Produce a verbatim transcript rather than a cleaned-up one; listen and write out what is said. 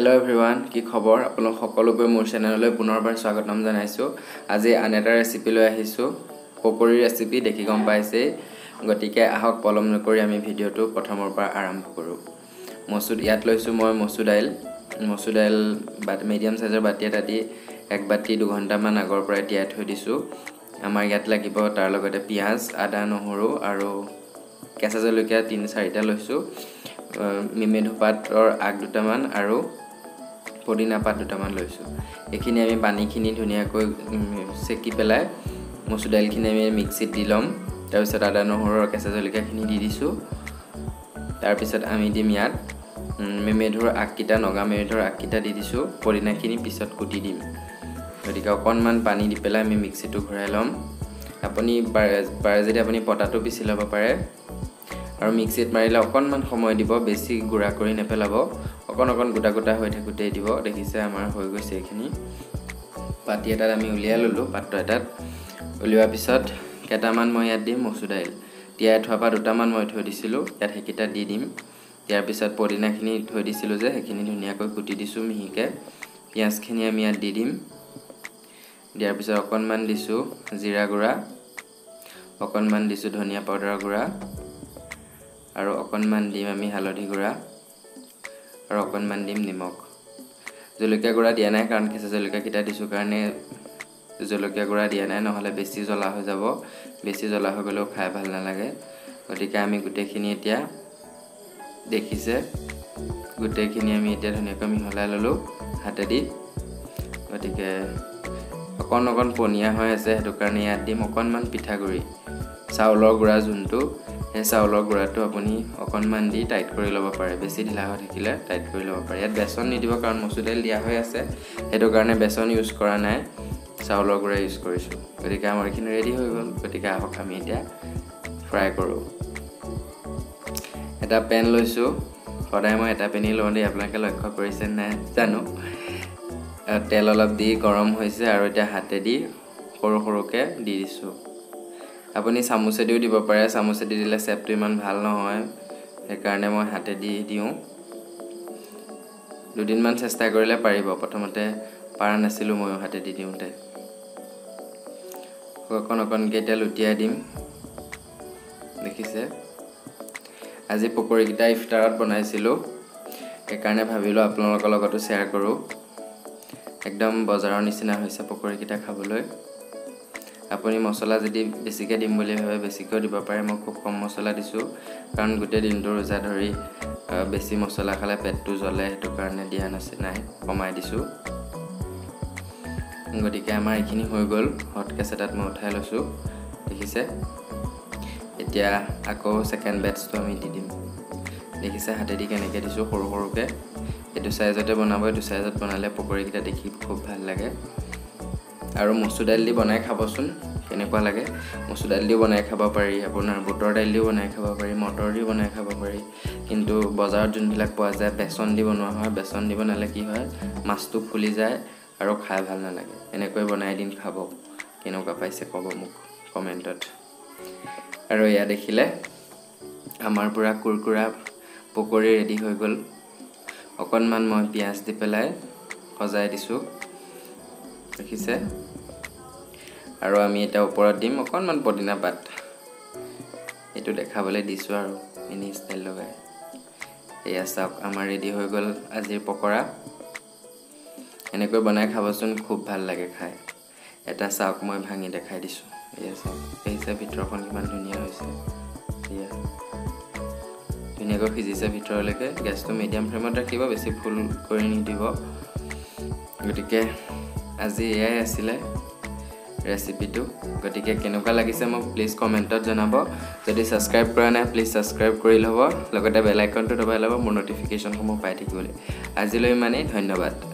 Hello everyone, কি খবৰ আপোনালোক সকলোকে মোৰ চেনেললৈ পুনৰবাৰ স্বাগতম জনাইছো আজি আন এটা ৰেচিপি লৈ আহিছো পকৰি ৰেচিপি দেখি গম পাইছে গটিকে আহক পলম নকৰি আমি ভিডিওটো প্ৰথমৰ পৰা আৰম্ভ কৰো মসুৰ ইয়াত লৈছো মই মসুৰ দাইল মসুৰ দাইল বাট মিডিয়াম সাইজৰ বাটি এটা দি এক বাটি দুই ঘণ্টামান আগৰ পৰা তিয়াই থৈ দিছো আমাৰ ইয়াত লাগিব তাৰ লগতে পিয়াজ আদা নহৰু আৰু কেঁচা জলকীয়া তিন চাৰিটা লৈছো মিমেধু পাতৰ আগ দুটামান আৰু পদিনা পাত দুটামান লৈছো এখিনি আমি পানীখিনি ধুনিয়াকৈ সেকি পেলাই মসুৰ দাইলখিনি আমি মিক্সিত দিলম তাৰ পিছত আদা নহৰুৰ কেঁচা জলকীয়াখিনি দি দিছো তাৰ পিছত আমি দিম ইয়াত মিমেধুৰ আগকিটা নগা মিমেধুৰ আগকিটা দি দিছো পদিনাখিনি পিছত কুটি দিম গতিকে অকণমান পানী দি পেলাই আমি মিক্সিটো ঘৰাই লম আপুনি পাৰে যদি আপুনি পটাটো পিছি লব পাৰে আৰু মিক্সিত মাৰিলে অকণমান সময় দিব বেছি গুড়া কৰি নেপেলাব অকণ অকণ গুটা গুটা হৈ থাকুতে দিব দেখিছে আমাৰ হৈ গৈছে এখিনি পাতি এটাত আমি উলিয়া ললো পাত্ৰ এটাত উলিওৱাৰ পিছত কেটামান মই ইয়াত দিম মসুৰ দাইল তিয়াই থোৱাপা দুটামান মই থৈ দিছিলো ইয়াত হেকিটা দি দিম তিয়াৰ পিছত পদিনাখিনি থৈ দিছিলো যে হেখিনি ধুনিয়াকৈ কুটি দিছো মিহিকে পিয়াজখিনি আমি ইয়াত দি দিম দিয়াৰ পিছত অকণমান দিছো জিৰা গুড়া অকণমান দিছো ধনিয়া পাউডাৰ গুড়া আৰু অকণমান দিম আমি হালধি গুড়া আৰু অকণমান দিম নিমখ জলকীয়া গুড়া দিয়া নাই কাৰণ কেঁচা জলকীয়া কিটা দিছো কাৰণে জলকীয়া গুড়া দিয়া নাই নহলে বেছি জ্বলা হৈ যাব বেছি জ্বলা হৈ গলেও খাই ভাল নালাগে গতিকে আমি গুটেখিনি এতিয়া দেখিছে গুটেখিনি আমি এতিয়া ধুনিয়াকৈ মিহলাই ললো হাতেদি গতিকে অকণ অকণ পনিয়া হৈ আছে হেতু কাৰণে ইয়াত দিম অকণমান পিঠাগুড়ি চাউলৰ গুড়া যোনটো এই চাউলৰ গুড়াটো আপুনি অকণমান দি টাইট কৰি লব পাৰে বেছি ঢিলা হৈ থাকিলে টাইট কৰি লব পাৰে ইয়াত বেসন নিদিব কাৰণ মসুৰ দাইল দিয়া হৈ আছে হেতু কাৰণে বেসন ইউজ কৰা নাই চাউলৰ গুড়া ইউজ কৰিছো গতিকে আমাৰ এখিনি ৰেডি হৈ গল গতিকে আহক আমি এতিয়া ফ্ৰাই কৰো এটা পেন লৈছো সদায় মই এটা পেনি লওঁতে আপোনালোকে লক্ষ্য কৰিছে নাই জানো তেল অলপ দি গৰম হৈছে আৰু এটা হাতেদি সৰু সৰুকে দি দিছো আপুনি সামুচেদিও দিব পাৰে সামুচেদি দিলে সেপটো ইমান ভাল নহয় এ কাৰণে মই হাতে দি দিও দুদিন মান চেষ্টা কৰিলে পাৰিব প্ৰথমতে পাৰা নাছিলো মই হাতে দি দিওতে অকণ অকণ কেটা লুটিয়া দিম দেখিছে আজি পকৰি কিটা ইফতাৰত বনাইছিলো এ কাৰণে ভাবিলো আপোনালোকৰ লগত শেয়াৰ কৰো একদম বজাৰৰ নিচিনা হৈছে পকৰি কিটা খাবলৈ আপুনি মছলা যদি বেছিকৈ দিম বুলি ভাবে বেছিকৈ দিব পাৰে মই খুব কম মছলা দিছো কাৰণ গুটে দিনটো ৰজা ধৰি বেছি মছলা খালে পেটটো জ্বলে হেতু কাৰণে দিয়া নাছিল নাই কমাই দিছো গতিকে আমাৰ এখিনি হৈ গল হট কেছটাত মই উঠাই লৈছো দেখিছে এতিয়া আকৌ সেকেন্ড বেটছটো আমি দি দিম দেখিছে হাতেদি কেনেকে দিছো সৰু সৰুকে এটো সাইজতে বনাবো এটো সাইজত বনালে পকৰি কিটা দেখি খুব ভাল লাগে আৰু মসুৰ দাইল দি বনাই খাবচোন কেনেকুৱা লাগে মসুৰ দাইল দি বনাই খাব পাৰি আপোনাৰ বুটৰ দাইল দি বনাই খাব পাৰি মটৰ দি বনাই খাব পাৰি কিন্তু বজাৰত যোনবিলাক পোৱা যায় বেসন দি বনোৱা হয় বেসন দি বনালে কি হয় মাছটো ফুলি যায় আৰু খাই ভাল নালাগে এনেকৈ বনাই দিন খাব কেনেকুৱা পাইছে কব মোক কমেন্টত আৰু ইয়া দেখিলে আমাৰ পুৰা কুৰকুৰা পকৰি ৰেডি হৈ গল অকণমান মই পিয়াজ দি পেলাই সজাই দিছো দেখিছে আৰু আমি এটা ওপৰত দিম অকণমান পদিনা পাত এটো দেখাবলৈ দিছো আৰু ইনি স্টাইল লগাই এয়া চাওক আমাৰ ৰেডি হৈ গল আজিৰ পকৰা এনেকৈ বনাই খাবচোন খুব ভাল লাগে খাই এটা চাওক মই ভাঙি দেখাই দিছো এয়া চাওক পেইছে ভিতৰখন কিমান ধুনিয়া হৈছে এয়া ধুনিয়াকৈ সিজিছে ভিতৰলৈকে গ্যাসটো মিডিয়াম ফ্লেমত ৰাখিব বেছি ফুল কৰি নিদিব গতিকে আজি এয়াই আছিল ৰেচিপিটো গতিকে কেনেকুৱা লাগিছে মোক প্লিজ কমেন্টত জনাব যদি সাবস্ক্ৰাইব কৰা নাই প্লিজ সাবস্ক্ৰাইব কৰি লব লগতে বেল আইকনটো দবাই লব মোৰ নটিফিকেশন সমূহ পাই থাকিবলৈ আজিলৈ মানে ধন্যবাদ।